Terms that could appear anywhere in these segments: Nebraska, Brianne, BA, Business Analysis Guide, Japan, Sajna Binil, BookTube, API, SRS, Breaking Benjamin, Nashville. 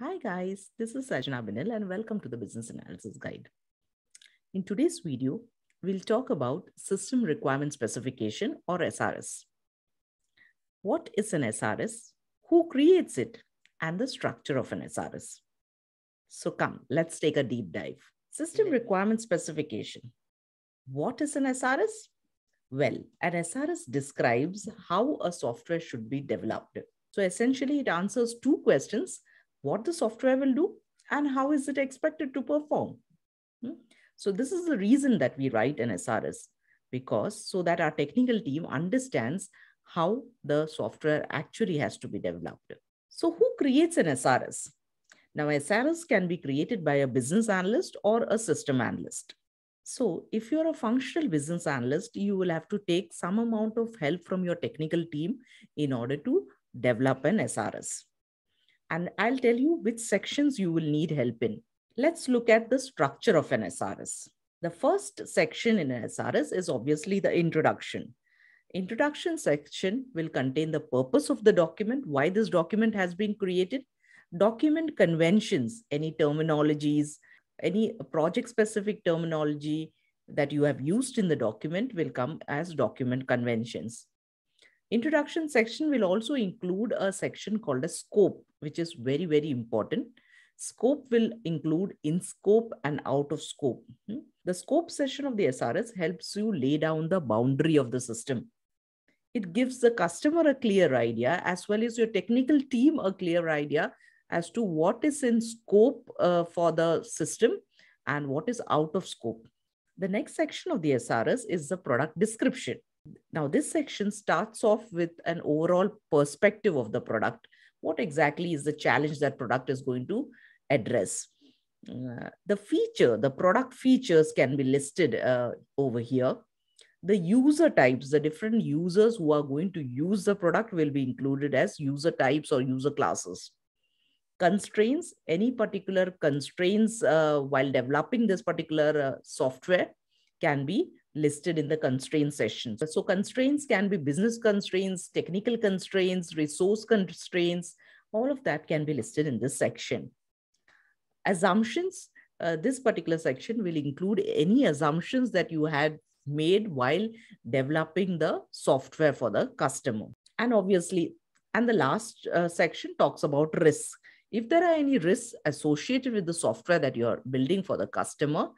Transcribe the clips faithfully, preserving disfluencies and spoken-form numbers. Hi guys, this is Sajna Binil and welcome to the Business Analysis Guide. In today's video, we'll talk about System Requirement Specification or S R S. What is an S R S, who creates it, and the structure of an S R S. So come, let's take a deep dive. System Requirement Specification. What is an S R S? Well, an S R S describes how a software should be developed. So essentially it answers two questions: what the software will do and how is it expected to perform. So this is the reason that we write an S R S, because so that our technical team understands how the software actually has to be developed. So who creates an S R S? Now, S R S can be created by a business analyst or a system analyst. So if you're a functional business analyst, you will have to take some amount of help from your technical team in order to develop an S R S. And I'll tell you which sections you will need help in. Let's look at the structure of an S R S. The first section in an S R S is obviously the introduction. Introduction section will contain the purpose of the document, why this document has been created, document conventions, any terminologies, any project-specific terminology that you have used in the document will come as document conventions. Introduction section will also include a section called a scope, which is very, very important. Scope will include in scope and out of scope. The scope section of the S R S helps you lay down the boundary of the system. It gives the customer a clear idea as well as your technical team a clear idea as to what is in scope uh, for the system and what is out of scope. The next section of the S R S is the product description. Now, this section starts off with an overall perspective of the product. What exactly is the challenge that product is going to address? Uh, the feature, the product features can be listed uh, over here. The user types, the different users who are going to use the product will be included as user types or user classes. Constraints, any particular constraints uh, while developing this particular uh, software can be listed in the constraint session. So constraints can be business constraints, technical constraints, resource constraints, all of that can be listed in this section. Assumptions, uh, this particular section will include any assumptions that you had made while developing the software for the customer. And obviously, and the last uh, section talks about risks. If there are any risks associated with the software that you're building for the customer,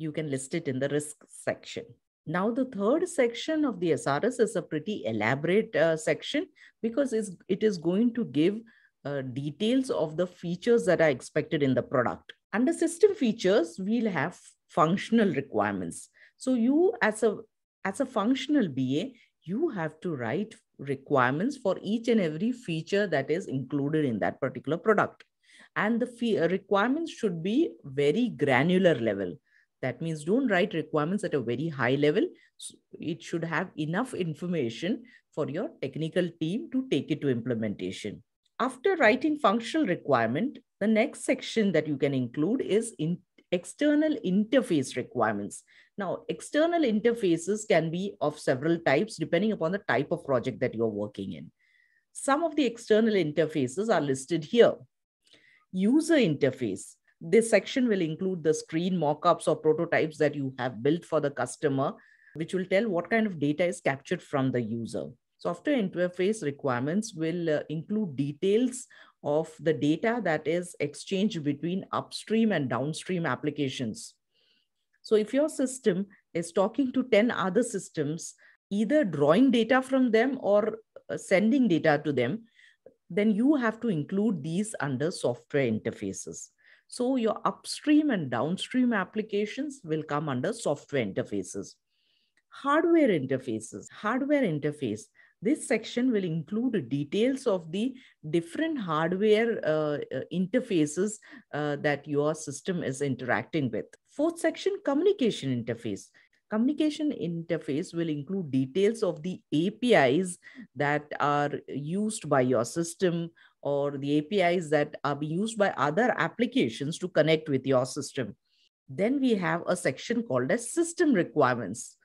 you can list it in the risk section. Now, the third section of the S R S is a pretty elaborate uh, section because it's, it is going to give uh, details of the features that are expected in the product. Under system features, we'll have functional requirements. So you as a, as a functional B A, you have to write requirements for each and every feature that is included in that particular product. And the fee- requirements should be very granular level. That means don't write requirements at a very high level. It should have enough information for your technical team to take it to implementation. After writing functional requirement, the next section that you can include is in external interface requirements. Now, external interfaces can be of several types depending upon the type of project that you're working in. Some of the external interfaces are listed here. User interface. This section will include the screen mockups or prototypes that you have built for the customer, which will tell what kind of data is captured from the user. Software interface requirements will uh, include details of the data that is exchanged between upstream and downstream applications. So if your system is talking to ten other systems, either drawing data from them or sending data to them, then you have to include these under software interfaces. So your upstream and downstream applications will come under software interfaces. Hardware interfaces. Hardware interface. This section will include details of the different hardware uh, interfaces uh, that your system is interacting with. Fourth section, communication interface. Communication interface will include details of the A P Is that are used by your system or the A P Is that are used by other applications to connect with your system. Then we have a section called as system requirements.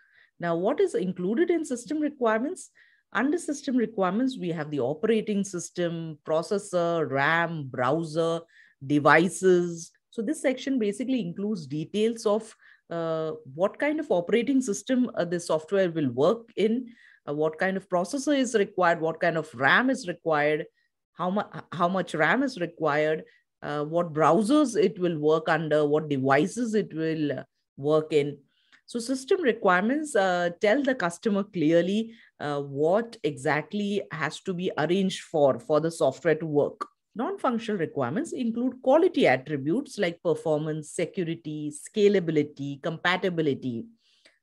Now, what is included in system requirements? Under system requirements, we have the operating system, processor, RAM, browser, devices. So this section basically includes details of uh, what kind of operating system uh, the software will work in, uh, what kind of processor is required, what kind of RAM is required, how, mu how much RAM is required, uh, what browsers it will work under, what devices it will uh, work in. So system requirements uh, tell the customer clearly uh, what exactly has to be arranged for, for the software to work. Non-functional requirements include quality attributes like performance, security, scalability, compatibility.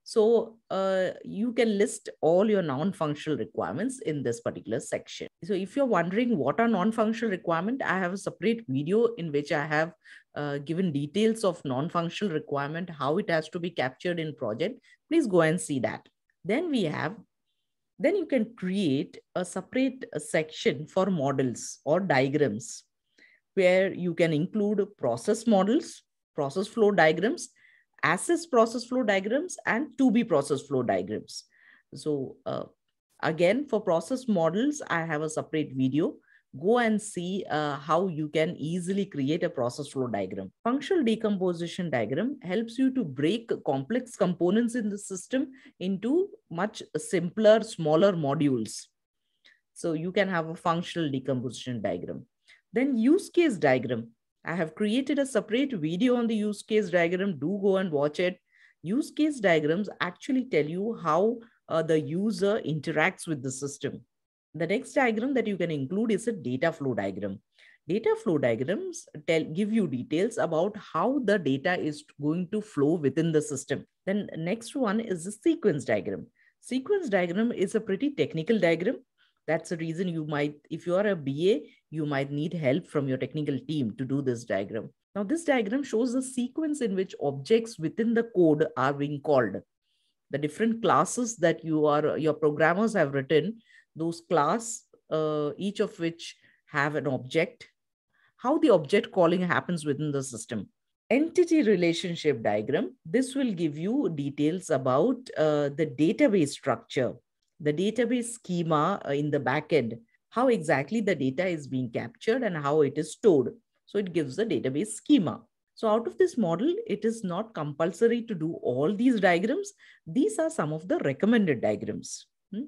So uh, you can list all your non-functional requirements in this particular section. So if you're wondering what are non-functional requirements, I have a separate video in which I have uh, given details of non-functional requirement, how it has to be captured in project. Please go and see that. Then we have, then you can create a separate section for models or diagrams where you can include process models, process flow diagrams, As-is process flow diagrams, and to-be process flow diagrams. So uh, again, for process models, I have a separate video. Go and see uh, how you can easily create a process flow diagram. Functional decomposition diagram helps you to break complex components in the system into much simpler, smaller modules. So you can have a functional decomposition diagram. Then use case diagram. I have created a separate video on the use case diagram. Do go and watch it. Use case diagrams actually tell you how uh, the user interacts with the system. The next diagram that you can include is a data flow diagram. Data flow diagrams tell, give you details about how the data is going to flow within the system. Then next one is the sequence diagram. Sequence diagram is a pretty technical diagram. That's the reason you might, if you are a B A, you might need help from your technical team to do this diagram. Now, this diagram shows the sequence in which objects within the code are being called. The different classes that you are, your programmers have written, those class, uh, each of which have an object, how the object calling happens within the system. Entity relationship diagram, this will give you details about uh, the database structure, the database schema in the backend, how exactly the data is being captured and how it is stored. So it gives the database schema. So out of this model, it is not compulsory to do all these diagrams. These are some of the recommended diagrams. Hmm?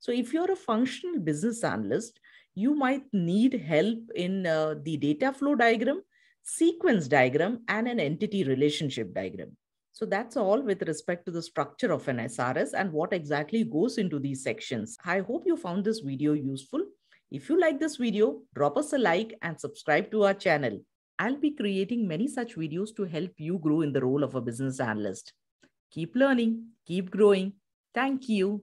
So if you're a functional business analyst, you might need help in uh, the data flow diagram, sequence diagram, and an entity relationship diagram. So that's all with respect to the structure of an S R S and what exactly goes into these sections. I hope you found this video useful. If you like this video, drop us a like and subscribe to our channel. I'll be creating many such videos to help you grow in the role of a business analyst. Keep learning, keep growing. Thank you.